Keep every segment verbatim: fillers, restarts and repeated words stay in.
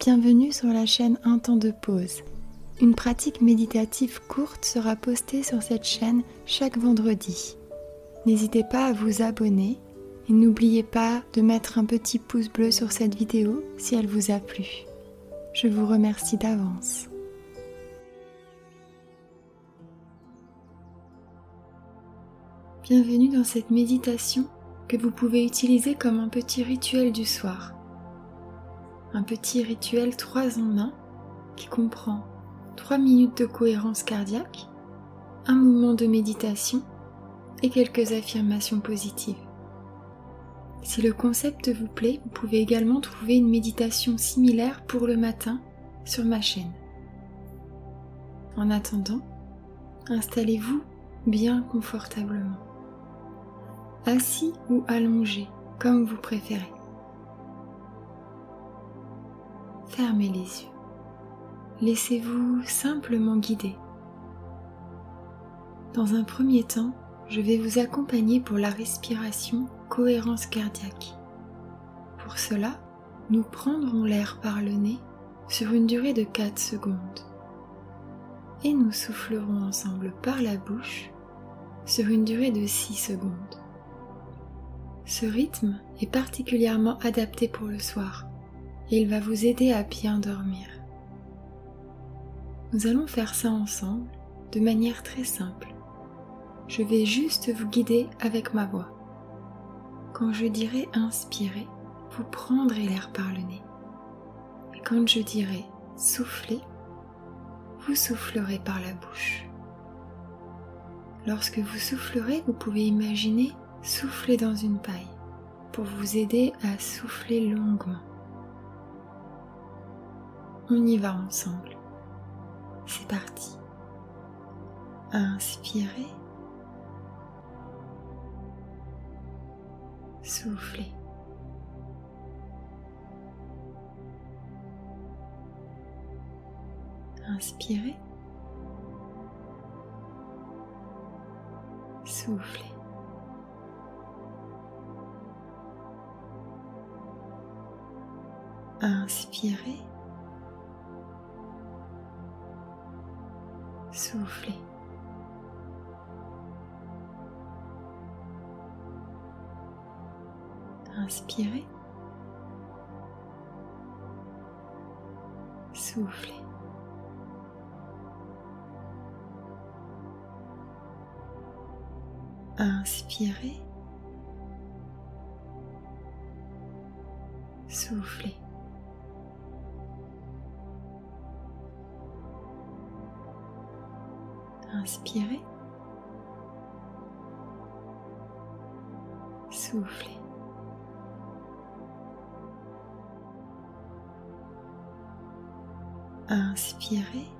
Bienvenue sur la chaîne Un temps de pause. Une pratique méditative courte sera postée sur cette chaîne chaque vendredi. N'hésitez pas à vous abonner et n'oubliez pas de mettre un petit pouce bleu sur cette vidéo si elle vous a plu. Je vous remercie d'avance. Bienvenue dans cette méditation que vous pouvez utiliser comme un petit rituel du soir. Un petit rituel trois en un qui comprend trois minutes de cohérence cardiaque, un moment de méditation et quelques affirmations positives. Si le concept vous plaît, vous pouvez également trouver une méditation similaire pour le matin sur ma chaîne. En attendant, installez-vous bien confortablement, assis ou allongé, comme vous préférez. Fermez les yeux. Laissez-vous simplement guider. Dans un premier temps, je vais vous accompagner pour la respiration cohérence cardiaque. Pour cela, nous prendrons l'air par le nez sur une durée de quatre secondes. Et nous soufflerons ensemble par la bouche sur une durée de six secondes. Ce rythme est particulièrement adapté pour le soir et il va vous aider à bien dormir. Nous allons faire ça ensemble de manière très simple. Je vais juste vous guider avec ma voix. Quand je dirai inspirer, vous prendrez l'air par le nez. Et quand je dirai souffler, vous soufflerez par la bouche. Lorsque vous soufflerez, vous pouvez imaginer souffler dans une paille pour vous aider à souffler longuement. On y va ensemble. C'est parti. Inspirez. Soufflez. Inspirez. Soufflez. Inspirez. Soufflez. Inspirez. Soufflez. Inspirez. Soufflez. Inspirez. Soufflez. Inspirez.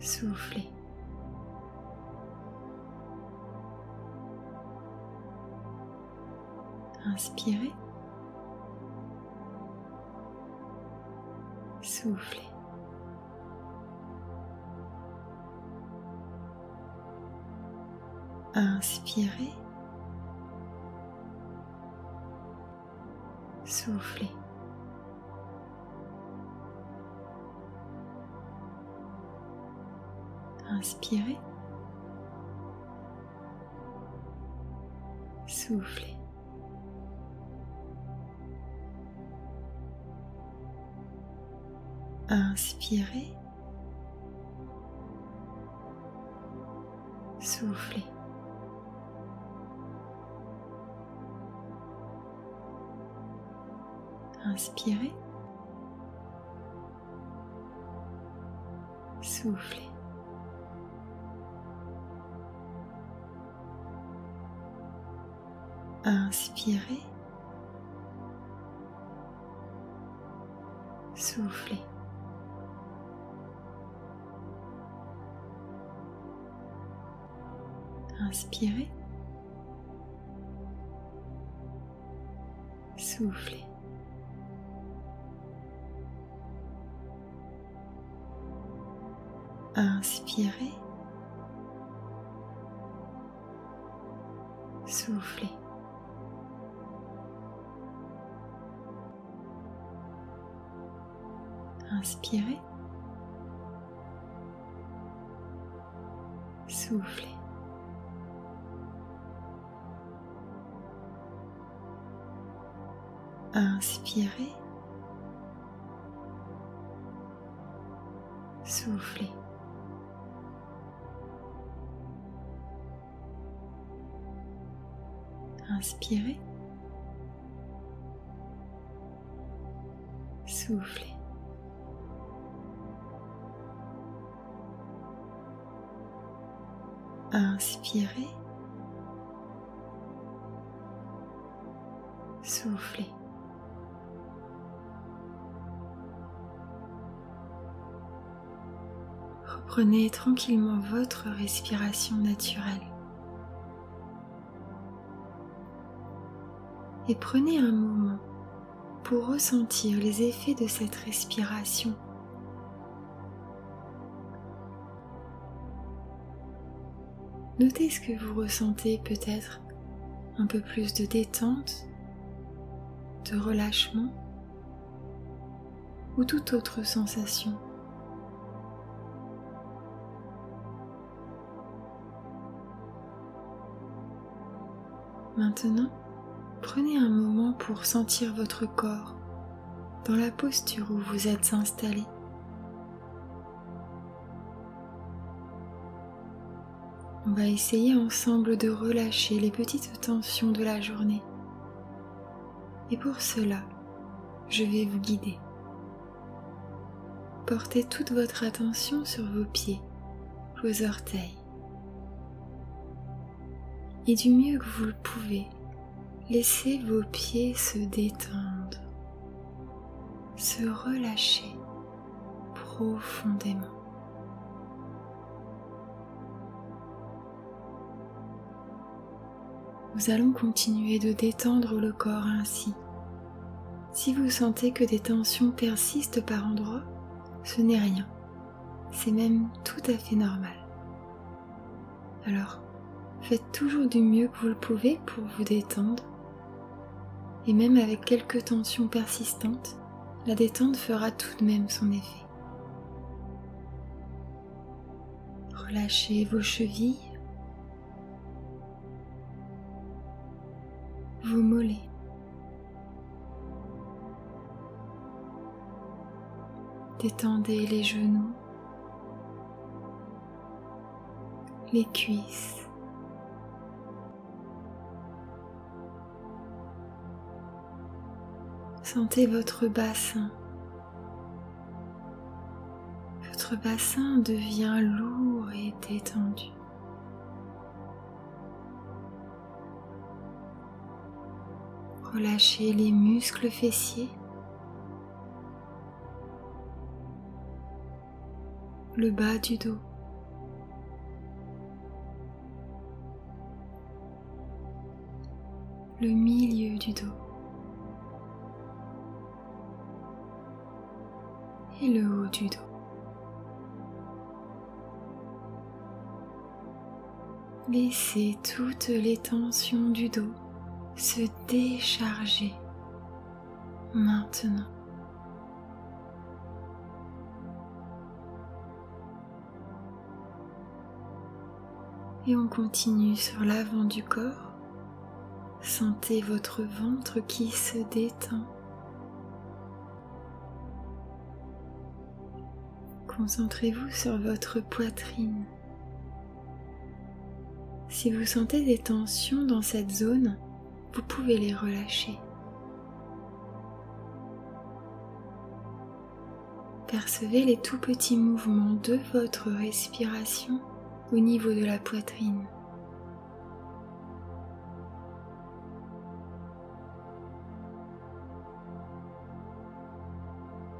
Soufflez. Inspirez. Soufflez. Inspirez. Soufflez. Inspirez. Soufflez. Inspirez. Soufflez. Inspirez. Soufflez. Inspirez. Soufflez. Inspirez. Soufflez. Inspirez. Soufflez. Inspirez. Soufflez. Inspirez. Soufflez. Inspirez. Soufflez. Inspirez. Soufflez. Inspirez. Soufflez. Inspirez. Soufflez. Reprenez tranquillement votre respiration naturelle. Et prenez un moment pour ressentir les effets de cette respiration. Notez ce que vous ressentez, peut-être un peu plus de détente, de relâchement ou toute autre sensation. Maintenant, prenez un moment pour sentir votre corps dans la posture où vous êtes installé. On va essayer ensemble de relâcher les petites tensions de la journée. Et pour cela, je vais vous guider. Portez toute votre attention sur vos pieds, vos orteils. Et du mieux que vous le pouvez, laissez vos pieds se détendre, se relâcher profondément. Nous allons continuer de détendre le corps ainsi. Si vous sentez que des tensions persistent par endroits, ce n'est rien. C'est même tout à fait normal. Alors, faites toujours du mieux que vous le pouvez pour vous détendre. Et même avec quelques tensions persistantes, la détente fera tout de même son effet. Relâchez vos chevilles, vos mollets, détendez les genoux, les cuisses, sentez votre bassin, votre bassin devient lourd et détendu. Relâchez les muscles fessiers, le bas du dos, le milieu du dos et le haut du dos. Laissez toutes les tensions du dos se décharger maintenant. Et on continue sur l'avant du corps. Sentez votre ventre qui se détend. Concentrez-vous sur votre poitrine. Si vous sentez des tensions dans cette zone, vous pouvez les relâcher. Percevez les tout petits mouvements de votre respiration au niveau de la poitrine.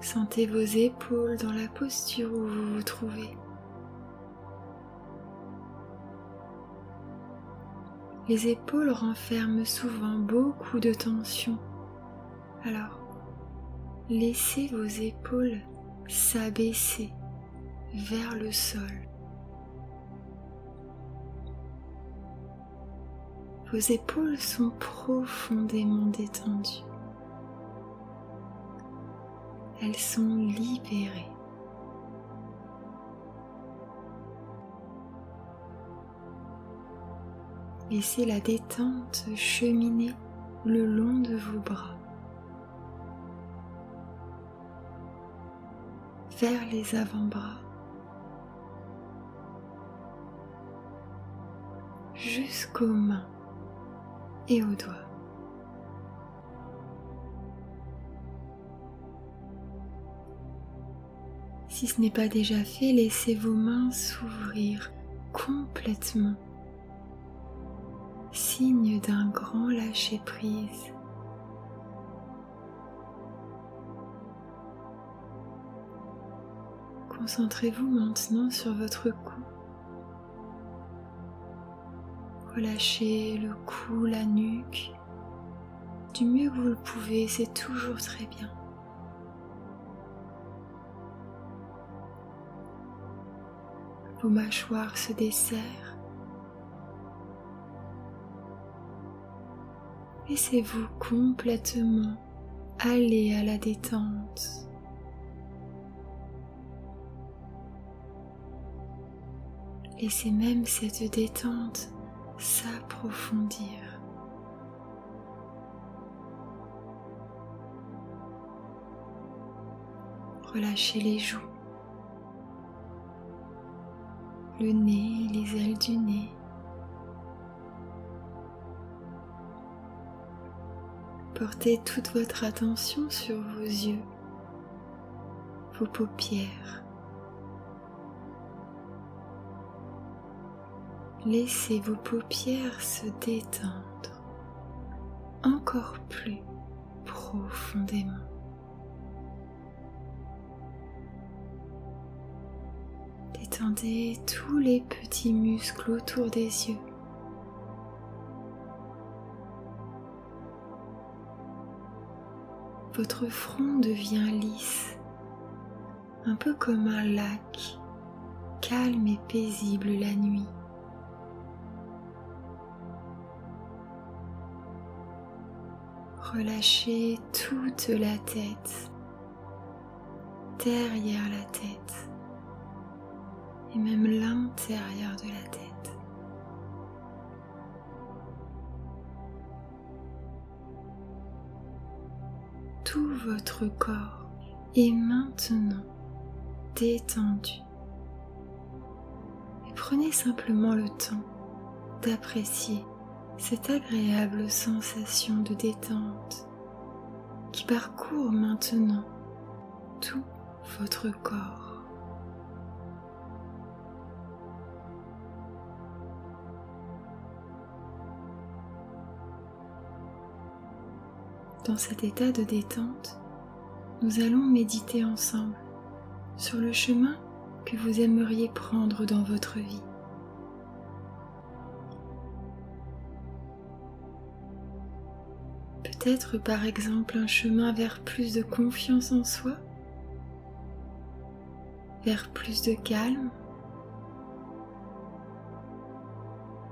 Sentez vos épaules dans la posture où vous vous trouvez. Les épaules renferment souvent beaucoup de tension. Alors, laissez vos épaules s'abaisser vers le sol. Vos épaules sont profondément détendues. Elles sont libérées. Laissez la détente cheminer le long de vos bras, vers les avant-bras, jusqu'aux mains et aux doigts. Si ce n'est pas déjà fait, laissez vos mains s'ouvrir complètement, signe d'un grand lâcher-prise. Concentrez-vous maintenant sur votre cou. Relâchez le cou, la nuque, du mieux que vous le pouvez, c'est toujours très bien. Vos mâchoires se desserrent. Laissez-vous complètement aller à la détente. Laissez même cette détente s'approfondir. Relâchez les joues, le nez, les ailes du nez. Portez toute votre attention sur vos yeux, vos paupières. Laissez vos paupières se détendre encore plus profondément. Détendez tous les petits muscles autour des yeux. Votre front devient lisse, un peu comme un lac, calme et paisible la nuit. Relâchez toute la tête, derrière la tête et même l'intérieur de la tête. Tout votre corps est maintenant détendu. Et prenez simplement le temps d'apprécier cette agréable sensation de détente qui parcourt maintenant tout votre corps. Dans cet état de détente, nous allons méditer ensemble sur le chemin que vous aimeriez prendre dans votre vie. Peut-être par exemple un chemin vers plus de confiance en soi, vers plus de calme,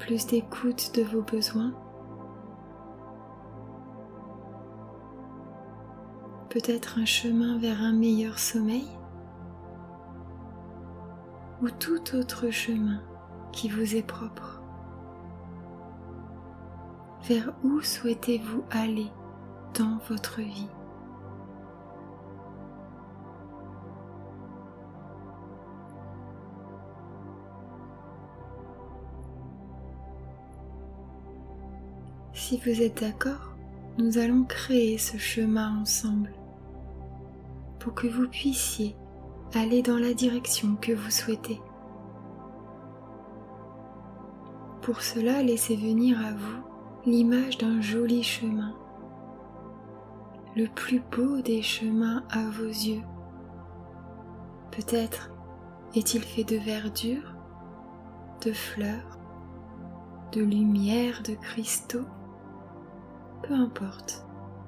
plus d'écoute de vos besoins. Peut-être un chemin vers un meilleur sommeil, ou tout autre chemin qui vous est propre. Vers où souhaitez-vous aller dans votre vie? Si vous êtes d'accord, nous allons créer ce chemin ensemble pour que vous puissiez aller dans la direction que vous souhaitez. Pour cela, laissez venir à vous l'image d'un joli chemin, le plus beau des chemins à vos yeux. Peut-être est-il fait de verdure, de fleurs, de lumière, de cristaux, peu importe.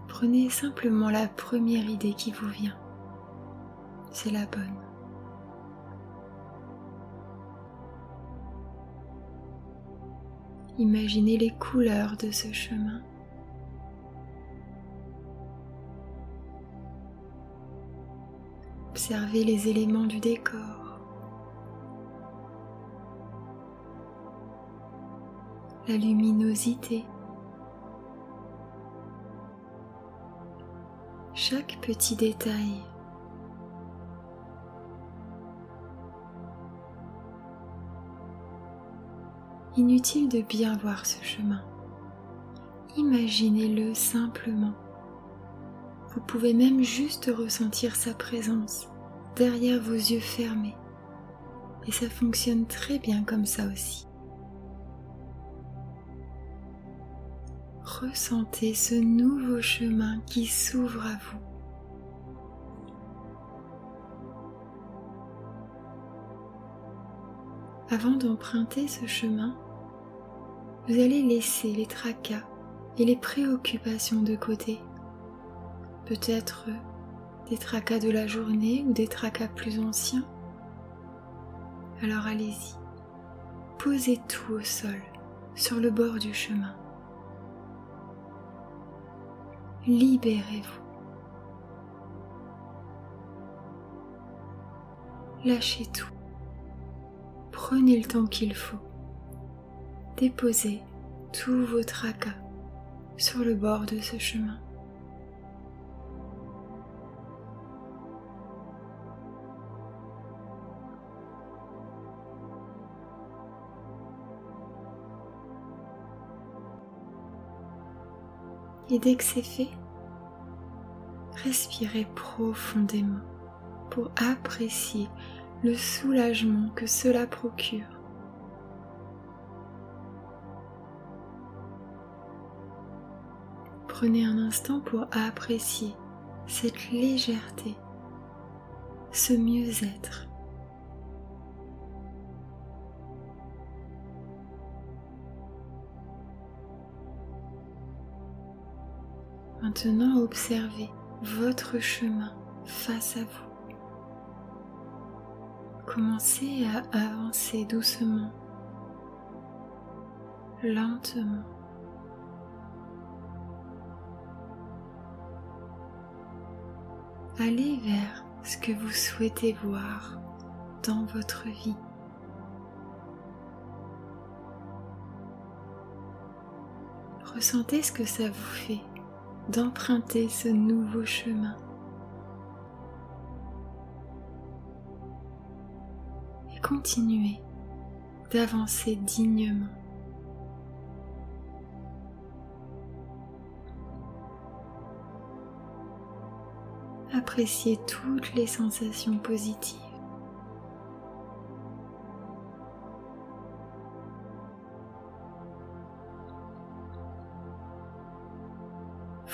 Prenez simplement la première idée qui vous vient. C'est la bonne. Imaginez les couleurs de ce chemin. Observez les éléments du décor. La luminosité. Chaque petit détail. Inutile de bien voir ce chemin. Imaginez-le simplement. Vous pouvez même juste ressentir sa présence derrière vos yeux fermés. Et ça fonctionne très bien comme ça aussi. Ressentez ce nouveau chemin qui s'ouvre à vous. Avant d'emprunter ce chemin, vous allez laisser les tracas et les préoccupations de côté. Peut-être des tracas de la journée ou des tracas plus anciens. Alors allez-y, posez tout au sol, sur le bord du chemin. Libérez-vous. Lâchez tout. Prenez le temps qu'il faut. Déposez tous vos tracas sur le bord de ce chemin. Et dès que c'est fait, respirez profondément pour apprécier le soulagement que cela procure. Prenez un instant pour apprécier cette légèreté, ce mieux-être. Maintenant, observez votre chemin face à vous. Commencez à avancer doucement, lentement. Allez vers ce que vous souhaitez voir dans votre vie. Ressentez ce que ça vous fait d'emprunter ce nouveau chemin. Et continuez d'avancer dignement. Appréciez toutes les sensations positives.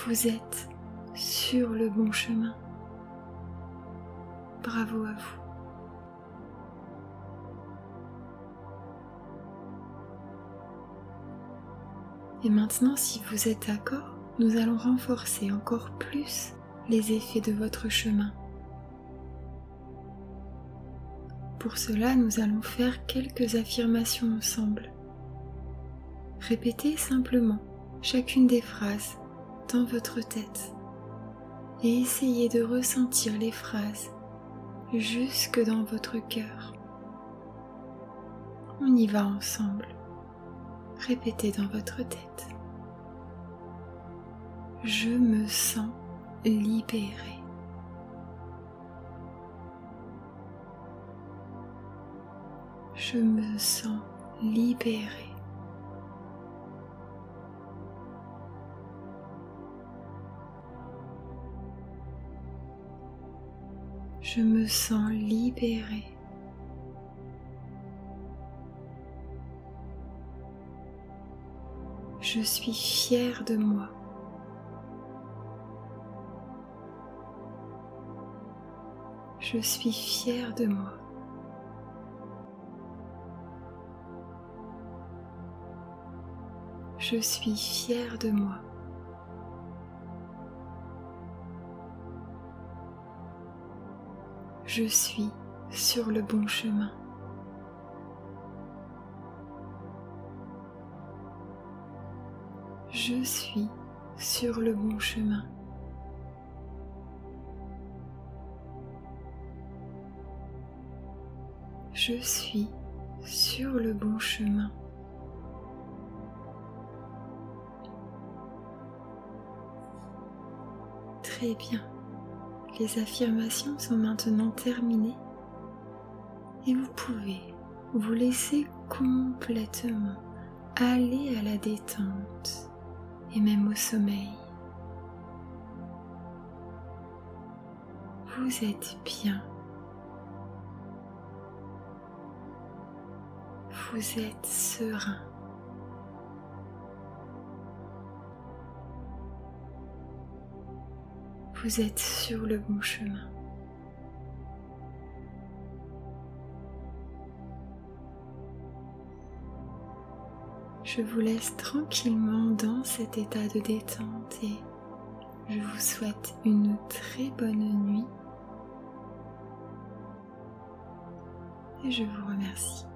Vous êtes sur le bon chemin. Bravo à vous. Et maintenant, si vous êtes d'accord, nous allons renforcer encore plus les effets de votre chemin. Pour cela, nous allons faire quelques affirmations ensemble. Répétez simplement chacune des phrases dans votre tête et essayez de ressentir les phrases jusque dans votre cœur. On y va ensemble. Répétez dans votre tête. Je me sens libérée. Je me sens libérée. Je me sens libérée. Je suis fière de moi. Je suis fière de moi. Je suis fière de moi. Je suis sur le bon chemin. Je suis sur le bon chemin. Je suis sur le bon chemin. Très bien, les affirmations sont maintenant terminées et vous pouvez vous laisser complètement aller à la détente et même au sommeil. Vous êtes bien. Vous êtes serein. Vous êtes sur le bon chemin. Je vous laisse tranquillement dans cet état de détente et je vous souhaite une très bonne nuit. Et je vous remercie.